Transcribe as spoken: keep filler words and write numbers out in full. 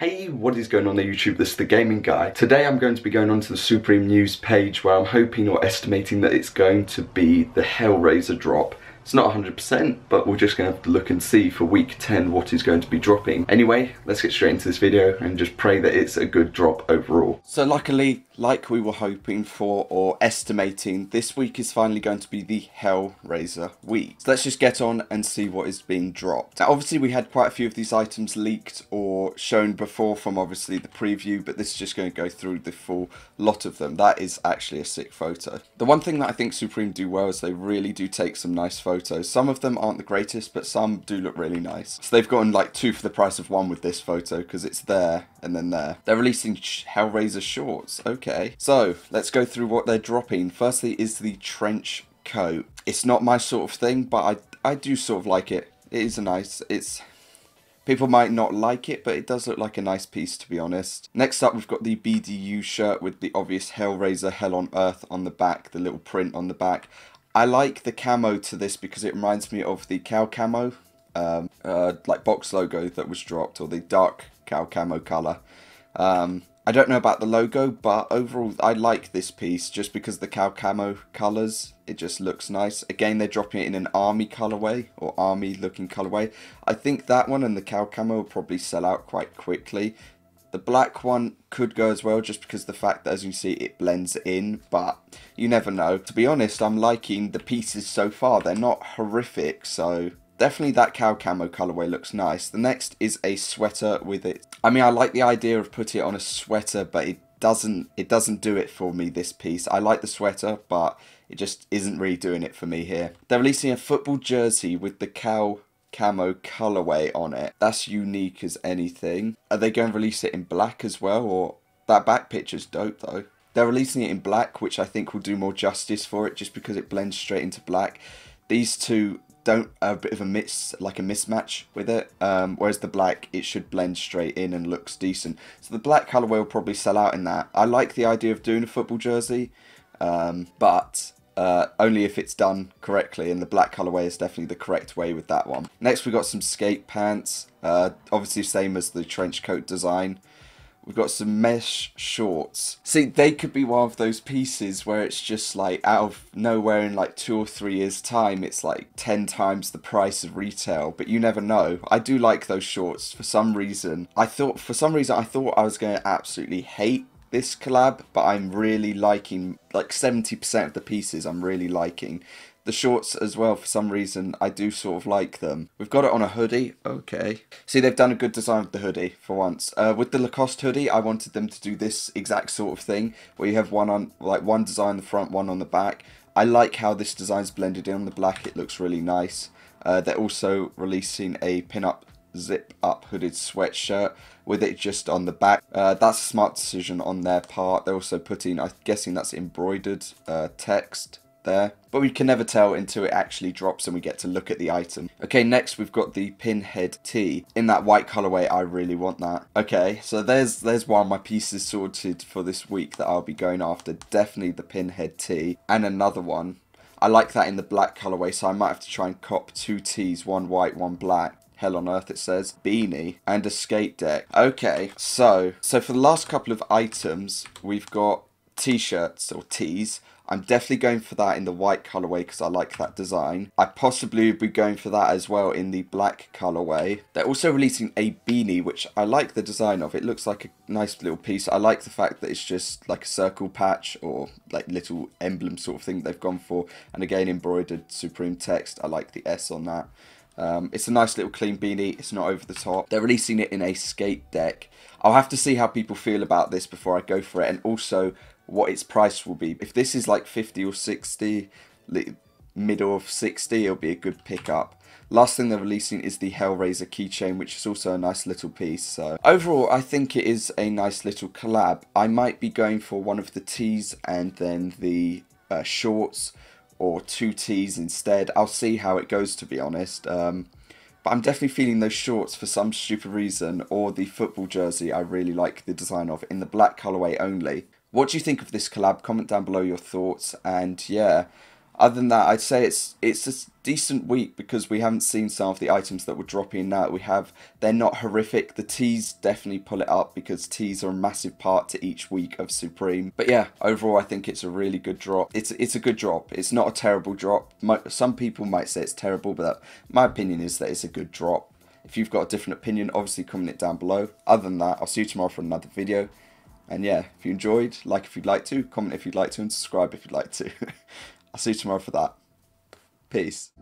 Hey, what is going on there YouTube? This is The Gaming Guy. Today I'm going to be going onto the Supreme news page where I'm hoping or estimating that it's going to be the Hellraiser drop. It's not one hundred percent, but we're just going to have to look and see for week ten what is going to be dropping. Anyway, let's get straight into this video and just pray that it's a good drop overall. So luckily, like we were hoping for or estimating, this week is finally going to be the Hellraiser week. So let's just get on and see what is being dropped. Now obviously we had quite a few of these items leaked or shown before from obviously the preview, but this is just going to go through the full lot of them. That is actually a sick photo. The one thing that I think Supreme do well is they really do take some nice photos. Some of them aren't the greatest, but some do look really nice. So they've gotten like two for the price of one with this photo, because it's there and then there. They're releasing Hellraiser shorts. Okay, so let's go through what they're dropping. Firstly is the trench coat. It's not my sort of thing, but I, I do sort of like it. It is a nice, it's... People might not like it, but it does look like a nice piece, to be honest. Next up, we've got the B D U shirt with the obvious Hellraiser Hell on Earth on the back, the little print on the back. I like the camo to this because it reminds me of the cow camo, um, uh, like box logo that was dropped, or the dark cow camo colour. Um, I don't know about the logo, but overall I like this piece just because the cow camo colours, it just looks nice. Again, they're dropping it in an army colourway, or army looking colourway. I think that one and the cow camo will probably sell out quite quickly. The black one could go as well, just because the fact that, as you see, it blends in, but you never know. To be honest, I'm liking the pieces so far. They're not horrific, so definitely that cow camo colourway looks nice. The next is a sweater with it. I mean, I like the idea of putting it on a sweater, but it doesn't it doesn't do it for me, this piece. I like the sweater, but it just isn't really doing it for me here. They're releasing a football jersey with the cow camo colorway on it. That's unique as anything. Are they going to release it in black as well? Or that back picture's dope though. They're releasing it in black, which I think will do more justice for it, just because it blends straight into black. These two don't are a bit of a miss, like a mismatch with it. Um, whereas the black, it should blend straight in and looks decent. So the black colorway will probably sell out in that. I like the idea of doing a football jersey, um, but. Uh, only if it's done correctly, and the black colourway is definitely the correct way with that one. Next we've got some skate pants, uh, obviously same as the trench coat design. We've got some mesh shorts. See, they could be one of those pieces where it's just like out of nowhere in like two or three years time, it's like ten times the price of retail, but you never know. I do like those shorts for some reason. I thought, for some reason, I thought I was going to absolutely hate this collab, but I'm really liking, like seventy percent of the pieces I'm really liking. The shorts as well, for some reason, I do sort of like them. We've got it on a hoodie, okay. See, they've done a good design with the hoodie, for once. Uh, with the Lacoste hoodie, I wanted them to do this exact sort of thing, where you have one on, like one design on the front, one on the back. I like how this design's blended in on the black, it looks really nice. Uh, they're also releasing a pin-up zip up hooded sweatshirt with it just on the back. Uh, that's a smart decision on their part. They're also putting, I'm guessing that's embroidered uh, text there, but we can never tell until it actually drops and we get to look at the item. Okay, next we've got the pinhead tee in that white colorway. I really want that. Okay, so there's there's one of my pieces sorted for this week that I'll be going after. Definitely the pinhead tee, and another one. I like that in the black colorway, so I might have to try and cop two tees, one white, one black. Hell on Earth, it says, beanie, and a skate deck. Okay, so so for the last couple of items, we've got t-shirts, or tees. I'm definitely going for that in the white colorway because I like that design. I possibly would be going for that as well in the black colorway. They're also releasing a beanie, which I like the design of. It looks like a nice little piece. I like the fact that it's just like a circle patch or like little emblem sort of thing they've gone for. And again, embroidered Supreme text. I like the S on that. Um, it's a nice little clean beanie, it's not over the top. They're releasing it in a skate deck. I'll have to see how people feel about this before I go for it, and also what its price will be. If this is like fifty or sixty, middle of sixty, it'll be a good pickup. Last thing they're releasing is the Hellraiser keychain, which is also a nice little piece. So overall, I think it is a nice little collab. I might be going for one of the tees and then the uh, shorts, or two tees instead. I'll see how it goes, to be honest. Um, but I'm definitely feeling those shorts for some stupid reason, or the football jersey I really like the design of, in the black colorway only. What do you think of this collab? Comment down below your thoughts, and yeah, Other than that, I'd say it's it's a decent week because we haven't seen some of the items that were dropping now that we have. They're not horrific. The teas definitely pull it up because teas are a massive part to each week of Supreme. But yeah, overall, I think it's a really good drop. It's it's a good drop. It's not a terrible drop. Some people might say it's terrible, but my opinion is that it's a good drop. If you've got a different opinion, obviously comment it down below. Other than that, I'll see you tomorrow for another video. And yeah, if you enjoyed, like if you'd like to, comment if you'd like to, and subscribe if you'd like to. I'll see you tomorrow for that. Peace.